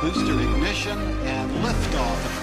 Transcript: Booster ignition and liftoff.